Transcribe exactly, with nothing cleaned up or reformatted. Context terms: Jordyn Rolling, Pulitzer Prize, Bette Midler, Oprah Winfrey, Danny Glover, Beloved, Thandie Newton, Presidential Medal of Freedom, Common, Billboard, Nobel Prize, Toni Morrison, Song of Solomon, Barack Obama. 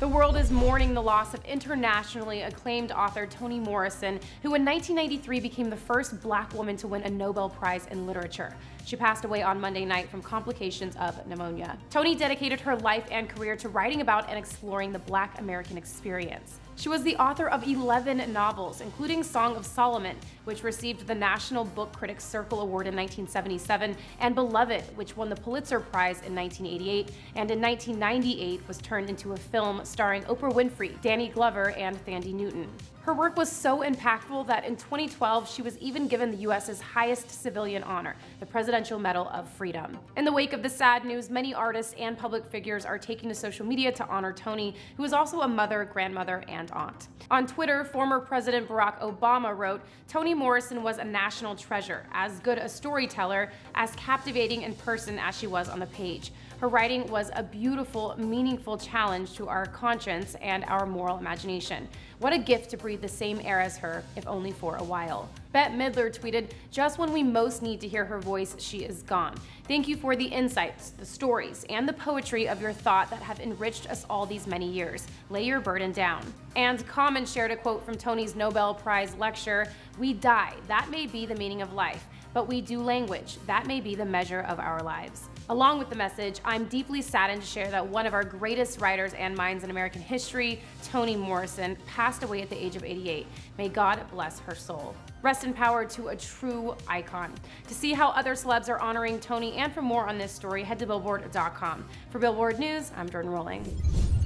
The world is mourning the loss of internationally acclaimed author Toni Morrison, who in nineteen ninety-three became the first black woman to win a Nobel Prize in literature. She passed away on Monday night from complications of pneumonia. Toni dedicated her life and career to writing about and exploring the black American experience. She was the author of eleven novels, including Song of Solomon, which received the National Book Critics Circle Award in nineteen seventy-seven, and Beloved, which won the Pulitzer Prize in nineteen eighty-eight, and in nineteen ninety-eight was turned into a film starring Oprah Winfrey, Danny Glover, and Thandie Newton. Her work was so impactful that in twenty twelve, she was even given the U S's highest civilian honor, the Presidential Medal of Freedom. In the wake of the sad news, many artists and public figures are taking to social media to honor Toni, who is also a mother, grandmother, and aunt. On Twitter, former President Barack Obama wrote, "Toni Morrison was a national treasure, as good a storyteller, as captivating in person as she was on the page. Her writing was a beautiful, meaningful challenge to our conscience and our moral imagination. What a gift to breathe the same air as her, if only for a while." Bette Midler tweeted, "Just when we most need to hear her voice, she is gone. Thank you for the insights, the stories, and the poetry of your thought that have enriched us all these many years. Lay your burden down." And Common shared a quote from Toni's Nobel Prize lecture, "We die, that may be the meaning of life, but we do language, that may be the measure of our lives." Along with the message, I'm deeply saddened to share that one of our greatest writers and minds in American history, Toni Morrison, passed away at the age of eighty-eight. May God bless her soul. Rest in power to a true icon. To see how other celebs are honoring Toni and for more on this story, head to Billboard dot com. For Billboard News, I'm Jordyn Rolling.